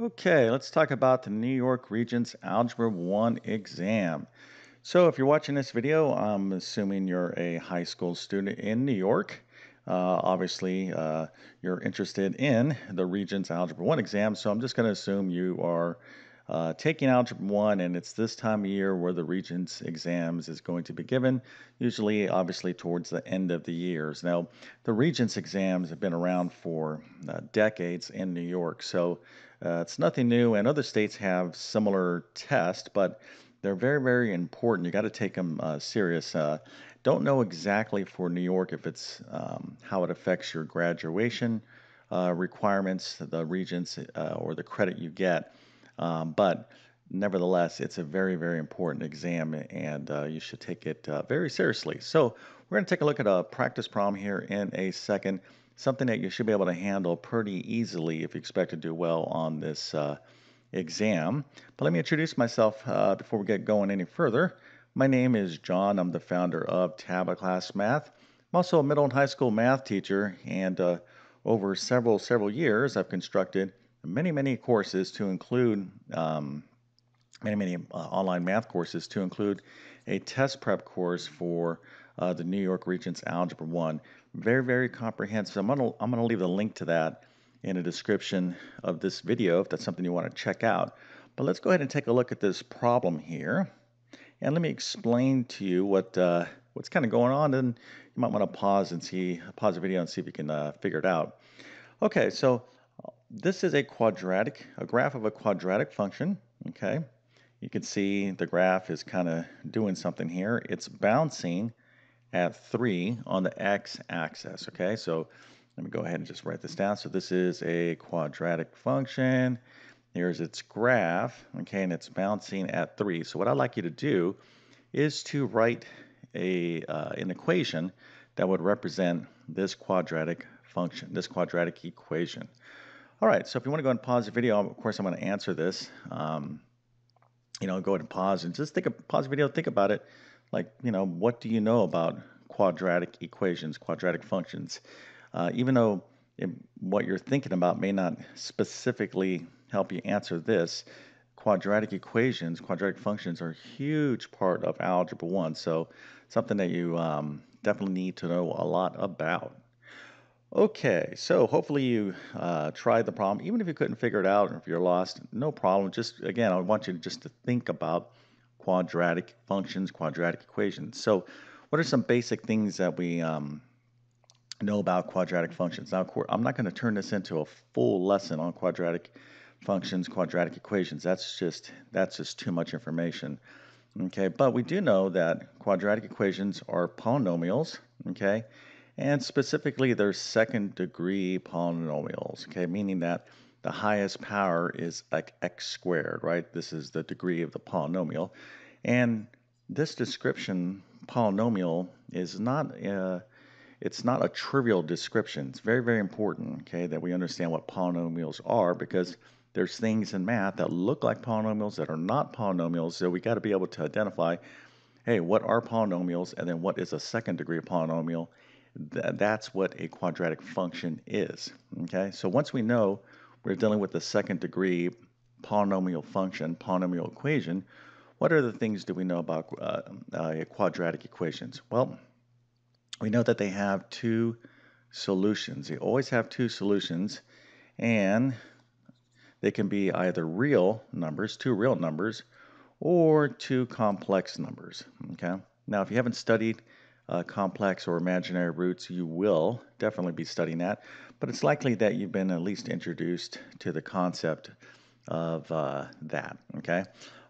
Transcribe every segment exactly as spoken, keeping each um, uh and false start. Okay, let's talk about the New York Regents Algebra one exam. So if you're watching this video, I'm assuming you're a high school student in New York. Uh, obviously, uh, you're interested in the Regents Algebra one exam, so I'm just going to assume you are uh, taking Algebra one, and it's this time of year where the Regents exams is going to be given, usually, obviously, towards the end of the years. Now, the Regents exams have been around for uh, decades in New York, so Uh, it's nothing new, and other states have similar tests, but they're very, very important. You got to take them uh, serious. Uh, don't know exactly for New York if it's um, how it affects your graduation uh, requirements, the Regents, uh, or the credit you get, um, but nevertheless, it's a very, very important exam, and uh, you should take it uh, very seriously. So we're going to take a look at a practice problem here in a second. Something that you should be able to handle pretty easily if you expect to do well on this uh, exam. But let me introduce myself uh, before we get going any further. My name is John. I'm the founder of Tablet Class Math. I'm also a middle and high school math teacher, and uh, over several, several years, I've constructed many, many courses to include, um, many, many uh, online math courses to include a test prep course for Uh, the New York Regents Algebra one. Very, very comprehensive. I'm gonna, I'm gonna leave a link to that in the description of this video if that's something you wanna check out. But let's go ahead and take a look at this problem here. And let me explain to you what uh, what's kinda going on, and you might wanna pause and see, pause the video and see if you can uh, figure it out. Okay, so this is a quadratic, a graph of a quadratic function, okay? You can see the graph is kinda doing something here. It's bouncing at three on the x-axis, okay? So let me go ahead and just write this down. So this is a quadratic function. Here's its graph, okay, and it's bouncing at three. So what I'd like you to do is to write a, uh, an equation that would represent this quadratic function, this quadratic equation. All right, so if you wanna go ahead and pause the video, of course I'm gonna answer this. Um, you know, go ahead and pause and just think a, pause the video, think about it. Like, you know, what do you know about quadratic equations, quadratic functions? Uh, even though it, what you're thinking about may not specifically help you answer this, quadratic equations, quadratic functions are a huge part of Algebra one, so something that you um, definitely need to know a lot about. Okay, so hopefully you uh, tried the problem. Even if you couldn't figure it out or if you're lost, no problem. Just, again, I want you just to think about quadratic functions, quadratic equations. So what are some basic things that we um, know about quadratic functions? Now, I'm not going to turn this into a full lesson on quadratic functions, quadratic equations. That's just, that's just too much information. Okay, but we do know that quadratic equations are polynomials, okay, and specifically they're second degree polynomials, okay, meaning that the highest power is like x squared, right? This is the degree of the polynomial. And this description, polynomial, is not a, it's not a trivial description. It's very, very important, okay, that we understand what polynomials are, because there's things in math that look like polynomials that are not polynomials, so we got to be able to identify, hey, what are polynomials, and then what is a second degree polynomial? Th that's what a quadratic function is, okay? So once we know we're dealing with the second degree polynomial function, polynomial equation, what other things do we know about uh, uh, quadratic equations? Well, we know that they have two solutions. They always have two solutions, and they can be either real numbers, two real numbers, or two complex numbers, okay? Now, if you haven't studied Uh, complex or imaginary roots, you will definitely be studying that, but it's likely that you've been at least introduced to the concept of uh, that, okay?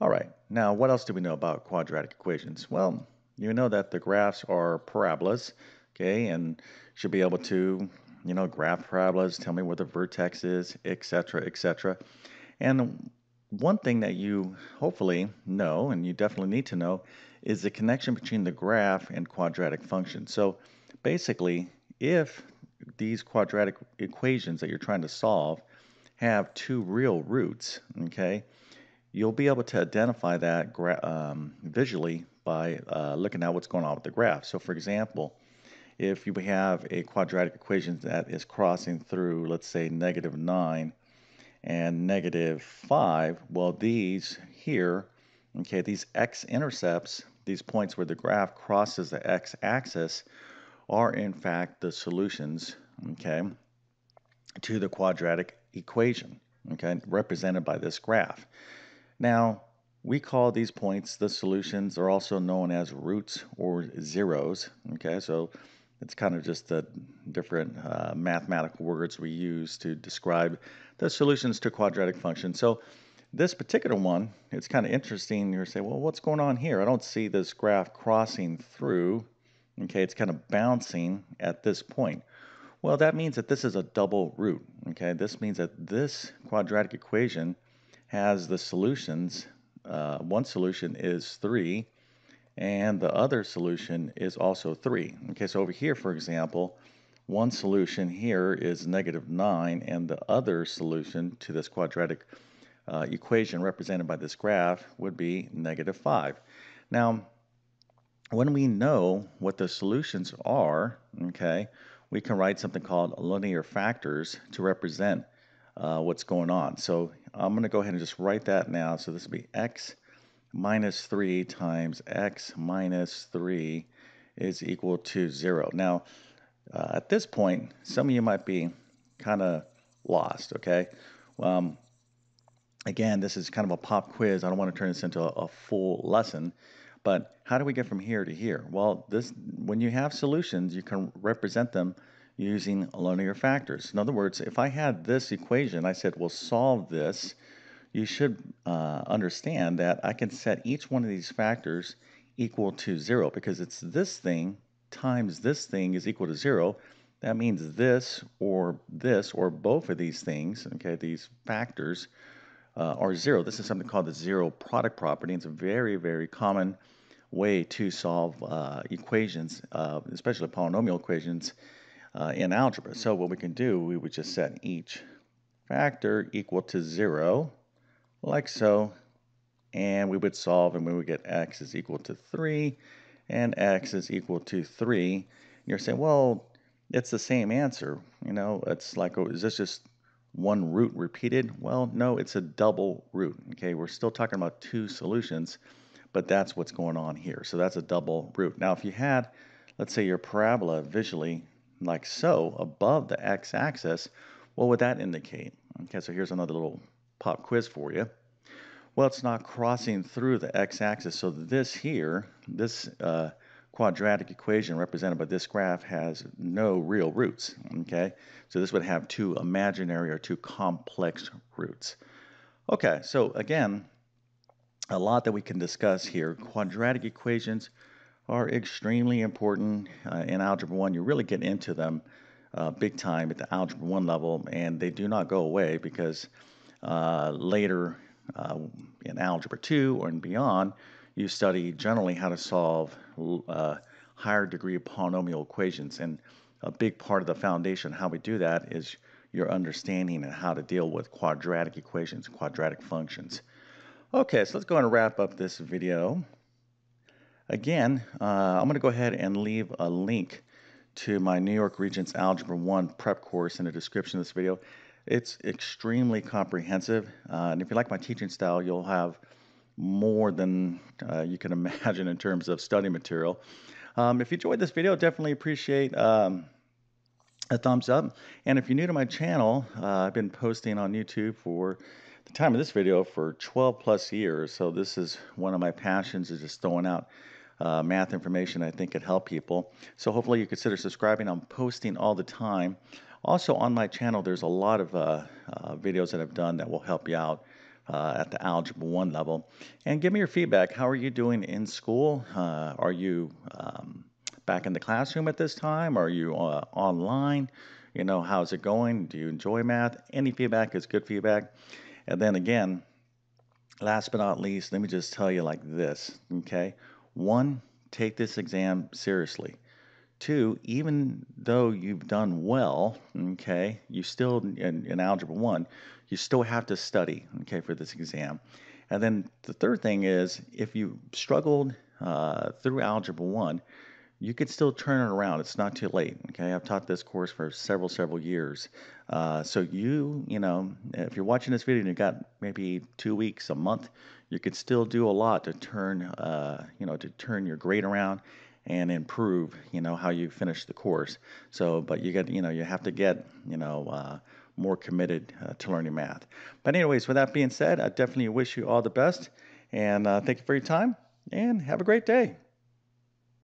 All right, now what else do we know about quadratic equations? Well, you know that the graphs are parabolas, okay, and should be able to, you know, graph parabolas, tell me where the vertex is, et cetera, et cetera. And one thing that you hopefully know, and you definitely need to know, is the connection between the graph and quadratic functions. So basically, if these quadratic equations that you're trying to solve have two real roots, okay, you'll be able to identify that gra um, visually by uh, looking at what's going on with the graph. So for example, if you have a quadratic equation that is crossing through, let's say, negative nine, and negative five, well, these here, okay, these x-intercepts, these points where the graph crosses the x-axis, are in fact the solutions, okay, to the quadratic equation, okay, represented by this graph. Now, we call these points the solutions. They're also known as roots or zeros, okay, so it's kind of just the different uh, mathematical words we use to describe the solutions to quadratic functions. So this particular one, it's kind of interesting. You're saying, well, what's going on here? I don't see this graph crossing through. Okay, it's kind of bouncing at this point. Well, that means that this is a double root. Okay, this means that this quadratic equation has the solutions. Uh, one solution is three. And the other solution is also three. Okay, so over here, for example, one solution here is negative nine, and the other solution to this quadratic uh, equation represented by this graph would be negative five. Now, when we know what the solutions are, okay, we can write something called linear factors to represent uh, what's going on. So I'm going to go ahead and just write that now. So this would be x minus three times x minus three is equal to zero. Now, uh, at this point, some of you might be kind of lost, okay? Um, again, this is kind of a pop quiz. I don't want to turn this into a, a full lesson, but how do we get from here to here? Well, this, when you have solutions, you can represent them using linear factors. In other words, if I had this equation, I said, well, solve this, you should uh, understand that I can set each one of these factors equal to zero, because it's this thing times this thing is equal to zero. That means this or this or both of these things, okay, these factors uh, are zero. This is something called the zero product property. It's a very, very common way to solve uh, equations, uh, especially polynomial equations uh, in algebra. So what we can do, we would just set each factor equal to zero, like so, and we would solve, and we would get x is equal to three, and x is equal to three. And you're saying, well, it's the same answer. You know, it's like, oh, is this just one root repeated? Well, no, it's a double root, okay? We're still talking about two solutions, but that's what's going on here. So that's a double root. Now, if you had, let's say, your parabola visually like so above the x-axis, what would that indicate? Okay, so here's another little pop quiz for you. Well, it's not crossing through the x-axis, so this here, this uh, quadratic equation represented by this graph has no real roots, okay? So this would have two imaginary or two complex roots. Okay, so again, a lot that we can discuss here. Quadratic equations are extremely important uh, in Algebra one. You really get into them uh, big time at the Algebra one level, and they do not go away, because Uh, later uh, in Algebra two or and beyond, you study generally how to solve uh, higher degree polynomial equations. And a big part of the foundation, how we do that, is your understanding and how to deal with quadratic equations, quadratic functions. Okay, so let's go ahead and wrap up this video. Again, uh, I'm going to go ahead and leave a link to my New York Regents Algebra one prep course in the description of this video. It's extremely comprehensive, uh, and if you like my teaching style, you'll have more than uh, you can imagine in terms of study material. Um, if you enjoyed this video, definitely appreciate um, a thumbs up. And if you're new to my channel, uh, I've been posting on YouTube for the time of this video for twelve plus years, so this is one of my passions, is just throwing out uh, math information I think could help people. So hopefully you consider subscribing. I'm posting all the time. Also on my channel, there's a lot of uh, uh, videos that I've done that will help you out uh, at the Algebra one level. And give me your feedback. How are you doing in school? Uh, are you um, back in the classroom at this time? Are you uh, online? You know, how's it going? Do you enjoy math? Any feedback is good feedback. And then again, last but not least, let me just tell you like this, okay? One, take this exam seriously. Two, even though you've done well, okay, you still, in, in Algebra one, you still have to study, okay, for this exam. And then the third thing is, if you struggled uh, through Algebra one, you could still turn it around. It's not too late. Okay, I've taught this course for several, several years. Uh, so you, you know, if you're watching this video and you've got maybe two weeks, a month, you could still do a lot to turn, uh, you know, to turn your grade around and improve, you know, how you finish the course. So, but you get, you know, you have to get, you know, uh, more committed uh, to learning math. But anyways, with that being said, I definitely wish you all the best, and uh, thank you for your time, and have a great day.